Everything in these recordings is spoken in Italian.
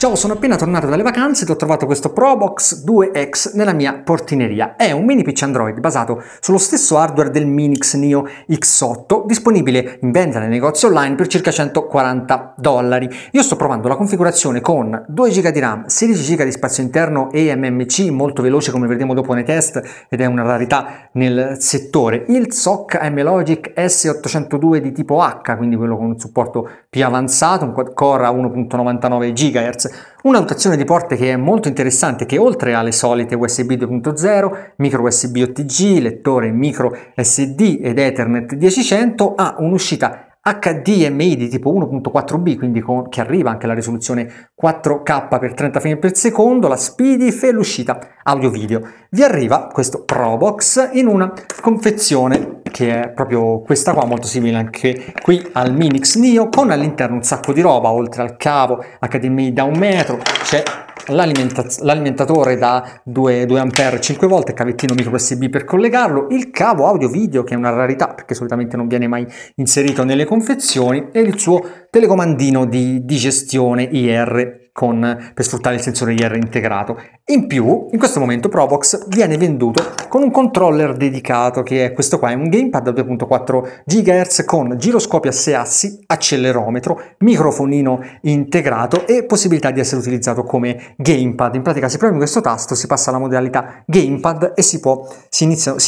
Ciao, sono appena tornato dalle vacanze ed ho trovato questo Probox 2X nella mia portineria. È un mini PC Android basato sullo stesso hardware del Minix Neo X8, disponibile in vendita nei negozi online per circa $140. Io sto provando la configurazione con 2 GB di RAM, 16 GB di spazio interno e eMMC, molto veloce come vedremo dopo nei test ed è una rarità nel settore. Il SoC Amlogic S802 di tipo H, quindi quello con un supporto più avanzato, un quad-core a 1.99 GHz. Una dotazione di porte che è molto interessante, che oltre alle solite USB 2.0, micro USB OTG, lettore micro SD ed Ethernet 10.100, ha un'uscita HDMI di tipo 1.4b, quindi che arriva anche alla risoluzione 4K per 30 frame per secondo, la SPDIF e l'uscita audio video. Vi arriva questo Probox in una confezione che è proprio questa qua, molto simile anche qui al Minix Neo, con all'interno un sacco di roba. Oltre al cavo HDMI da 1 metro c'è l'alimentatore da 2 ampere 5V, il cavettino micro USB per collegarlo, il cavo audio video che è una rarità perché solitamente non viene mai inserito nelle confezioni, e il suo telecomandino di gestione IR per sfruttare il sensore IR integrato. In più, in questo momento Probox viene venduto con un controller dedicato, che è questo qua, è un gamepad a 2.4 GHz con giroscopio a 6 assi, accelerometro, microfonino integrato e possibilità di essere utilizzato come gamepad. In pratica, se premi questo tasto si passa alla modalità gamepad e si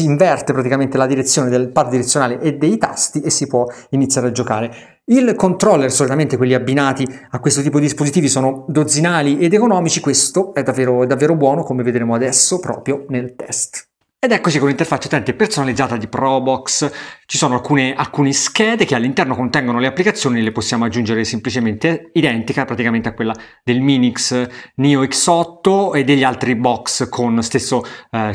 inverte praticamente la direzione del pad direzionale e dei tasti e si può iniziare a giocare. Il controller, solitamente quelli abbinati a questo tipo di dispositivi, sono dozzinali ed economici. Questo è davvero buono, come vedremo adesso proprio nel test. Ed eccoci con l'interfaccia utente personalizzata di Probox. Ci sono alcune schede che all'interno contengono le applicazioni, le possiamo aggiungere semplicemente identica praticamente a quella del Minix Neo X8 e degli altri box con stesso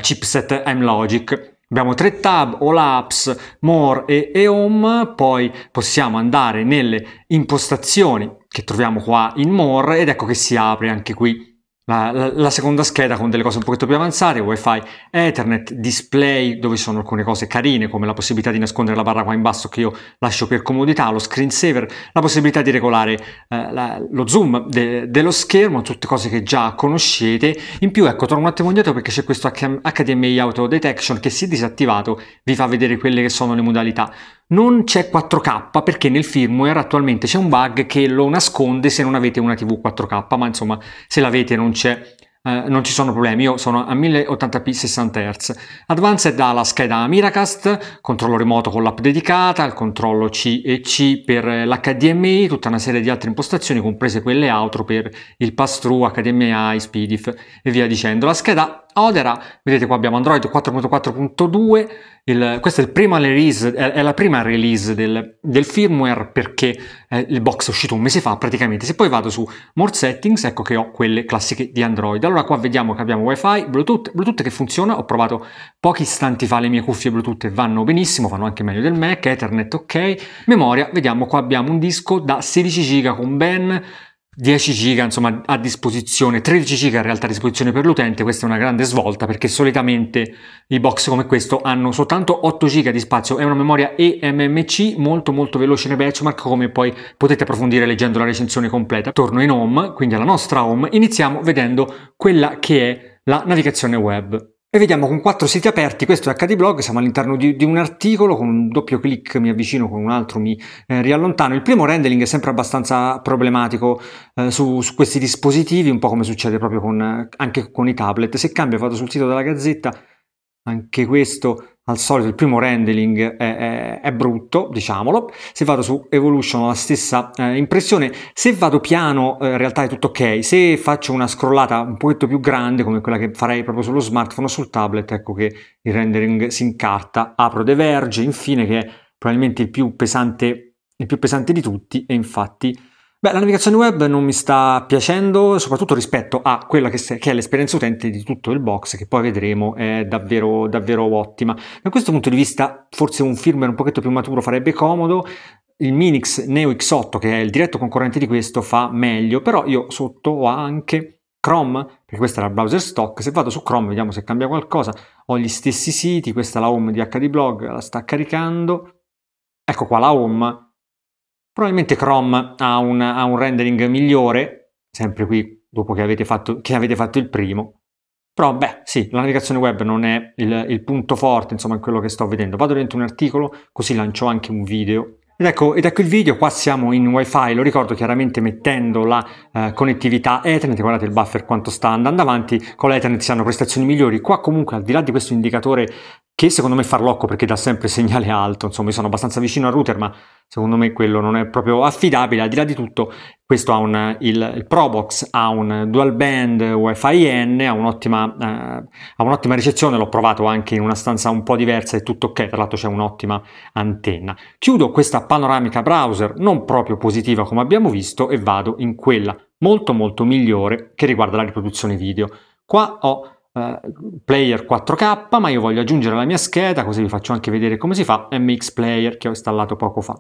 chipset Amlogic. Abbiamo 3 tab, All Apps, More e Home, poi possiamo andare nelle impostazioni che troviamo qua in More ed ecco che si apre anche qui la seconda scheda con delle cose un pochino più avanzate, Wi-Fi, Ethernet, display, dove sono alcune cose carine come la possibilità di nascondere la barra qua in basso che io lascio per comodità, lo screensaver, la possibilità di regolare lo zoom dello schermo, tutte cose che già conoscete. In più, ecco, torno un attimo indietro perché c'è questo HDMI Auto Detection che, se disattivato, vi fa vedere quelle che sono le modalità. Non c'è 4K perché nel firmware attualmente c'è un bug che lo nasconde se non avete una TV 4K, ma insomma, se l'avete non ci sono problemi. Io sono a 1080p 60Hz. Advanced ha la scheda Miracast, controllo remoto con l'app dedicata, il controllo C e C per l'HDMI, tutta una serie di altre impostazioni, comprese quelle outro per il pass-through, HDMI, SPDIF e via dicendo. La scheda Odera, vedete qua abbiamo Android 4.4.2, questa è la prima release del firmware perché il box è uscito un mese fa praticamente. Se poi vado su More Settings, ecco che ho quelle classiche di Android. Allora qua vediamo che abbiamo Wi-Fi, Bluetooth che funziona, ho provato pochi istanti fa le mie cuffie Bluetooth e vanno benissimo, vanno anche meglio del Mac, Ethernet ok, memoria, vediamo qua abbiamo un disco da 16 GB con ben 10 giga insomma a disposizione, 13 giga in realtà a disposizione per l'utente. Questa è una grande svolta perché solitamente i box come questo hanno soltanto 8 giga di spazio. È una memoria eMMC molto veloce nei benchmark, come poi potete approfondire leggendo la recensione completa. Torno in home, quindi alla nostra home, iniziamo vedendo quella che è la navigazione web. E vediamo con 4 siti aperti, questo è HDblog, siamo all'interno di un articolo, con un doppio clic mi avvicino, con un altro mi riallontano. Il primo rendering è sempre abbastanza problematico su questi dispositivi, un po' come succede proprio anche con i tablet. Se cambio, vado sul sito della Gazzetta, anche questo al solito il primo rendering è brutto, diciamolo. Se vado su Evolution ho la stessa impressione. Se vado piano in realtà è tutto ok. Se faccio una scrollata un pochetto più grande come quella che farei proprio sullo smartphone o sul tablet, ecco che il rendering si incarta. Apro De Verge infine, che è probabilmente il più pesante di tutti, e infatti beh, la navigazione web non mi sta piacendo, soprattutto rispetto a quella che è l'esperienza utente di tutto il box, che poi vedremo è davvero ottima. Da questo punto di vista forse un firmware un pochetto più maturo farebbe comodo. Il Minix Neo X8, che è il diretto concorrente di questo, fa meglio, però io sotto ho anche Chrome, perché questa era il browser stock. Se vado su Chrome vediamo se cambia qualcosa. Ho gli stessi siti, questa è la home di HDblog, la sta caricando. Ecco qua la home. Probabilmente Chrome ha un rendering migliore, sempre qui dopo che avete fatto il primo. Però beh, sì, la navigazione web non è il punto forte, insomma, in quello che sto vedendo. Vado dentro un articolo, così lancio anche un video. Ed ecco il video. Qua siamo in wifi, lo ricordo chiaramente mettendo la connettività Ethernet. Guardate il buffer quanto sta andando avanti, con l'Ethernet si hanno prestazioni migliori. Qua comunque, al di là di questo indicatore, che secondo me farlocco perché dà sempre segnale alto, insomma io sono abbastanza vicino al router, ma secondo me quello non è proprio affidabile. Al di là di tutto, questo ha il Probox ha un dual band wifi N, ha un'ottima ricezione, l'ho provato anche in una stanza un po' diversa, è tutto ok, tra l'altro c'è un'ottima antenna. Chiudo questa panoramica browser non proprio positiva come abbiamo visto e vado in quella molto molto migliore che riguarda la riproduzione video. Qua ho player 4K, ma io voglio aggiungere la mia scheda, così vi faccio anche vedere come si fa. MX Player, che ho installato poco fa.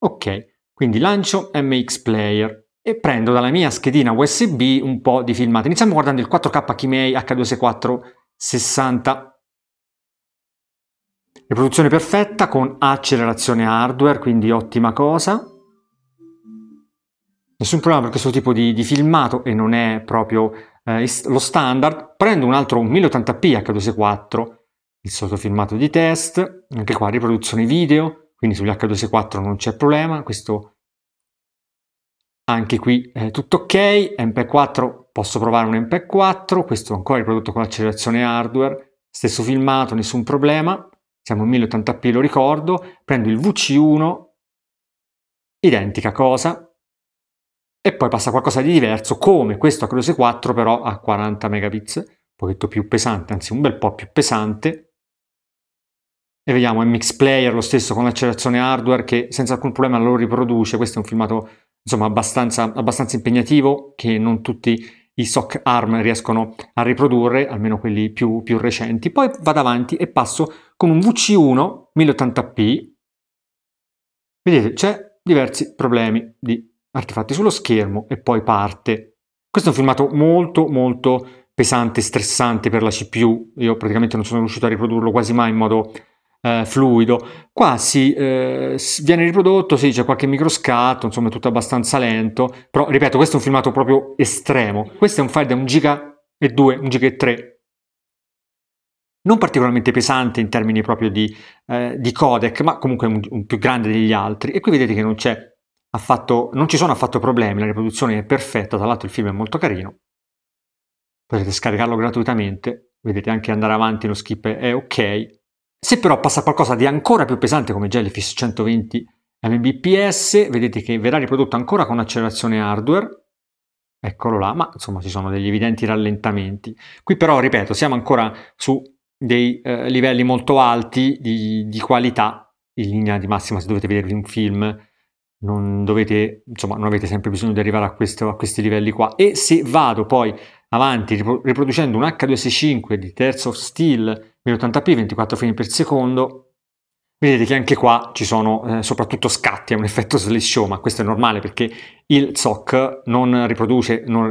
Ok, quindi lancio MX Player e prendo dalla mia schedina USB un po' di filmati. Iniziamo guardando il 4K Kimei H26460. Riproduzione perfetta con accelerazione hardware, quindi ottima cosa. Nessun problema per questo tipo di filmato e non è proprio lo standard. Prendo un altro 1080p H264, il sottofilmato di test, anche qua riproduzione video, quindi sugli H264 non c'è problema, questo anche qui è tutto ok. MP4, posso provare un MP4, questo ancora riprodotto con accelerazione hardware, stesso filmato, nessun problema, siamo in 1080p, lo ricordo. Prendo il VC1, identica cosa. E poi passa qualcosa di diverso, come questo H264 però a 40 megapixel, un pochetto più pesante, anzi un bel po' più pesante. E vediamo MX Player, lo stesso con l'accelerazione hardware, che senza alcun problema lo riproduce. Questo è un filmato insomma abbastanza impegnativo, che non tutti i SOC ARM riescono a riprodurre, almeno quelli più recenti. Poi vado avanti e passo con un VC1 1080p. Vedete, c'è diversi problemi di artefatti sullo schermo e poi parte. Questo è un filmato molto molto pesante, stressante per la CPU, io praticamente non sono riuscito a riprodurlo quasi mai in modo fluido. Qua viene riprodotto, sì, c'è qualche microscatto, insomma è tutto abbastanza lento, però ripeto, questo è un filmato proprio estremo. Questo è un file da 1,2 GB, 1,3 GB. Non particolarmente pesante in termini proprio di codec, ma comunque un più grande degli altri. E qui vedete che non c'è non ci sono affatto problemi, la riproduzione è perfetta, tra l'altro il film è molto carino, potete scaricarlo gratuitamente, vedete anche andare avanti, lo skip è ok. Se però passa qualcosa di ancora più pesante come Jellyfish 120 Mbps, vedete che verrà riprodotto ancora con accelerazione hardware, eccolo là, ma insomma ci sono degli evidenti rallentamenti. Qui però, ripeto, siamo ancora su dei livelli molto alti di qualità, in linea di massima se dovete vedervi un film. Non avete sempre bisogno di arrivare a questi livelli qua. E se vado poi avanti riproducendo un H265 di Terzo Steel 1080p 24 frame per secondo, vedete che anche qua ci sono soprattutto scatti, è un effetto slideshow, ma questo è normale perché il SOC non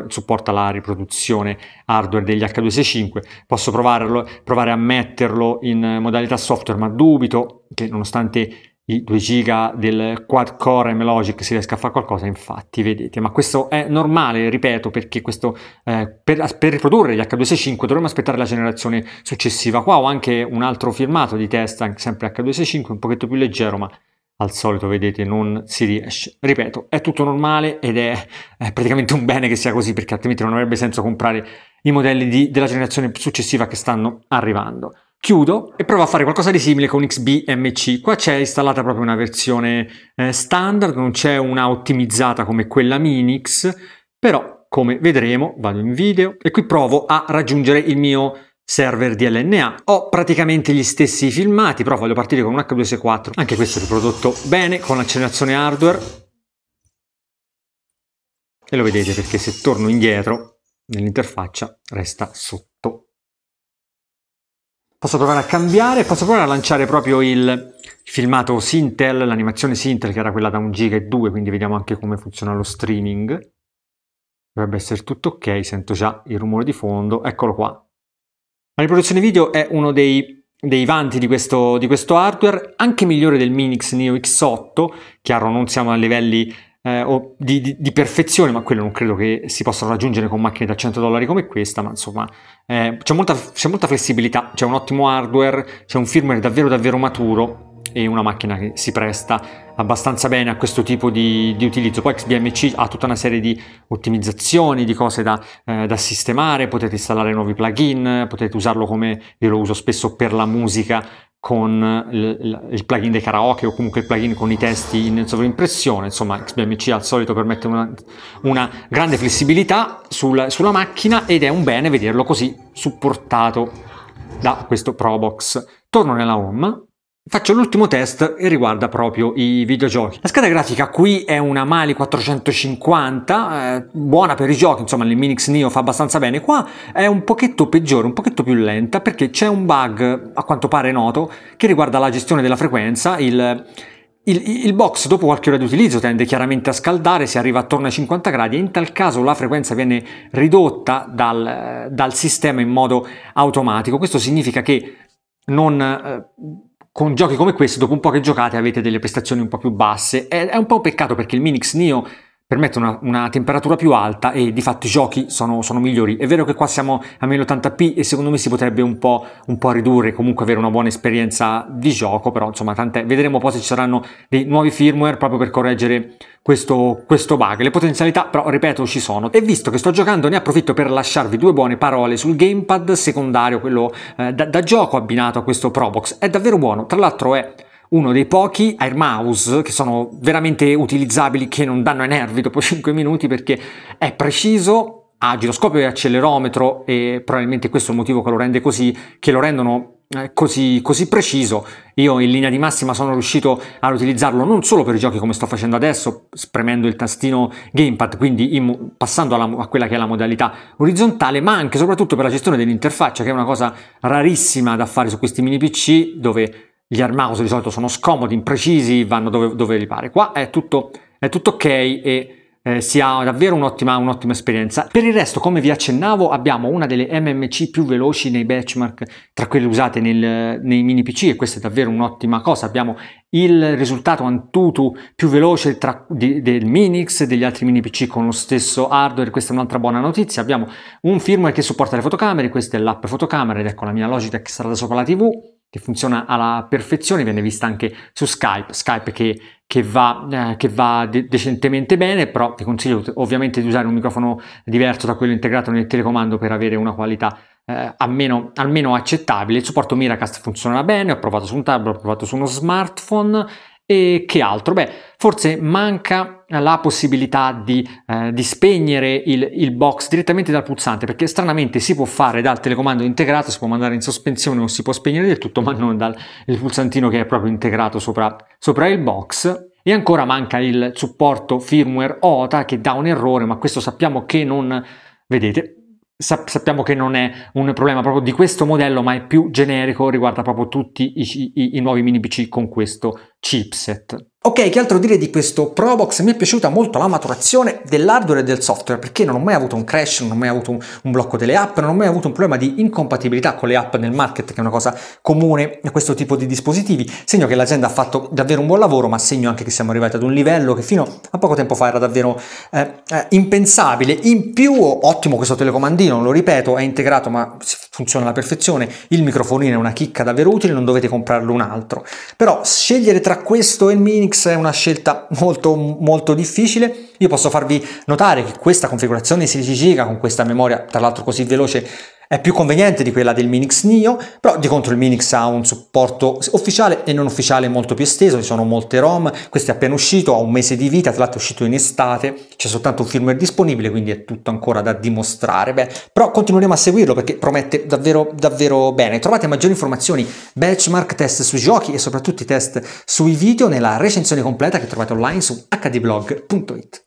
supporta la riproduzione hardware degli H265. Posso provare a metterlo in modalità software, ma dubito che nonostante i 2 giga del quad core Amlogic si riesca a fare qualcosa, infatti vedete, ma questo è normale, ripeto, perché questo per riprodurre gli H265 dovremmo aspettare la generazione successiva. Qua ho anche un altro filmato di test, sempre H265, un pochetto più leggero, ma al solito vedete non si riesce. Ripeto, è tutto normale ed è praticamente un bene che sia così, perché altrimenti non avrebbe senso comprare i modelli della generazione successiva che stanno arrivando. Chiudo e provo a fare qualcosa di simile con XBMC. Qua c'è installata proprio una versione standard, non c'è una ottimizzata come quella Minix, però come vedremo vado in video e qui provo a raggiungere il mio server DLNA. Ho praticamente gli stessi filmati, però voglio partire con un H264, anche questo è riprodotto bene con accelerazione hardware e lo vedete perché se torno indietro nell'interfaccia resta sotto. Posso provare a cambiare, posso provare a lanciare proprio il filmato Sintel, l'animazione Sintel che era quella da 1,2 GB, quindi vediamo anche come funziona lo streaming. Dovrebbe essere tutto ok, sento già il rumore di fondo, eccolo qua. La riproduzione video è uno dei vanti di questo hardware, anche migliore del Minix Neo X8, chiaro non siamo a livelli o di perfezione, ma quello non credo che si possa raggiungere con macchine da $100 come questa, ma insomma c'è molta flessibilità, c'è un ottimo hardware, c'è un firmware davvero maturo e una macchina che si presta abbastanza bene a questo tipo di utilizzo. Poi XBMC ha tutta una serie di ottimizzazioni, di cose da sistemare, potete installare nuovi plugin, potete usarlo come io lo uso spesso per la musica con il plugin dei karaoke o comunque il plugin con i testi in sovraimpressione. Insomma, XBMC al solito permette una grande flessibilità sulla macchina ed è un bene vederlo così supportato da questo Probox. Torno nella home. Faccio l'ultimo test e riguarda proprio i videogiochi. La scheda grafica qui è una Mali 450, buona per i giochi, insomma il Minix Neo fa abbastanza bene. Qua è un pochetto peggiore, un pochetto più lenta, perché c'è un bug, a quanto pare noto, che riguarda la gestione della frequenza. Il box dopo qualche ora di utilizzo tende chiaramente a scaldare, si arriva attorno ai 50 gradi e in tal caso la frequenza viene ridotta dal sistema in modo automatico. Questo significa che con giochi come questi, dopo un po' che giocate, avete delle prestazioni un po' più basse. È un po' un peccato perché il Minix Neo permette una temperatura più alta e di fatto i giochi sono migliori. È vero che qua siamo a 1080p e secondo me si potrebbe un po' ridurre, comunque avere una buona esperienza di gioco, però insomma tant'è. Vedremo poi se ci saranno dei nuovi firmware proprio per correggere questo bug. Le potenzialità però, ripeto, ci sono, e visto che sto giocando ne approfitto per lasciarvi due buone parole sul gamepad secondario, quello da gioco abbinato a questo Probox. È davvero buono, tra l'altro è uno dei pochi air mouse che sono veramente utilizzabili, che non danno ai nervi dopo 5 minuti, perché è preciso, ha giroscopio e accelerometro e probabilmente questo è il motivo che lo rendono così preciso. Io in linea di massima sono riuscito ad utilizzarlo non solo per i giochi come sto facendo adesso spremendo il tastino gamepad, quindi passando a quella che è la modalità orizzontale, ma anche e soprattutto per la gestione dell'interfaccia, che è una cosa rarissima da fare su questi mini PC, dove gli air mouse di solito sono scomodi, imprecisi, vanno dove li pare. Qua è tutto ok e si ha davvero un'ottima esperienza. Per il resto, come vi accennavo, abbiamo una delle MMC più veloci nei benchmark tra quelle usate nei mini PC, e questa è davvero un'ottima cosa. Abbiamo il risultato AnTuTu più veloce del Minix, degli altri mini PC con lo stesso hardware. Questa è un'altra buona notizia. Abbiamo un firmware che supporta le fotocamere, questa è l'app fotocamera, ed ecco la mia Logitech sarà da sopra la TV, che funziona alla perfezione, viene vista anche su Skype che va decentemente bene, però ti consiglio ovviamente di usare un microfono diverso da quello integrato nel telecomando per avere una qualità almeno accettabile. Il supporto Miracast funziona bene, ho provato su un tablet, ho provato su uno smartphone. E che altro? Beh, forse manca la possibilità di spegnere il box direttamente dal pulsante, perché stranamente si può fare dal telecomando integrato, si può mandare in sospensione o si può spegnere del tutto, ma non dal pulsantino che è proprio integrato sopra il box. E ancora manca il supporto firmware OTA, che dà un errore, ma questo sappiamo che non, vedete, sappiamo che non è un problema proprio di questo modello, ma è più generico, riguarda proprio tutti i nuovi mini PC con questo chipset. Ok, che altro dire di questo Probox? Mi è piaciuta molto la maturazione dell'hardware e del software, perché non ho mai avuto un crash, non ho mai avuto un blocco delle app, non ho mai avuto un problema di incompatibilità con le app nel market, che è una cosa comune a questo tipo di dispositivi. Segno che l'azienda ha fatto davvero un buon lavoro, ma segno anche che siamo arrivati ad un livello che fino a poco tempo fa era davvero impensabile. In più, ottimo questo telecomandino, lo ripeto, è integrato ma funziona alla perfezione, il microfonino è una chicca davvero utile, non dovete comprarlo un altro. Però scegliere tra questo e il Minix è una scelta molto difficile. Io posso farvi notare che questa configurazione 16 GB con questa memoria, tra l'altro così veloce, è più conveniente di quella del Minix Neo, però di contro il Minix ha un supporto ufficiale e non ufficiale molto più esteso, ci sono molte ROM, questo è appena uscito, ha un mese di vita, tra l'altro è uscito in estate, c'è soltanto un firmware disponibile, quindi è tutto ancora da dimostrare. Beh, però continueremo a seguirlo perché promette davvero bene. Trovate maggiori informazioni, benchmark, test sui giochi e soprattutto i test sui video nella recensione completa che trovate online su HDblog.it.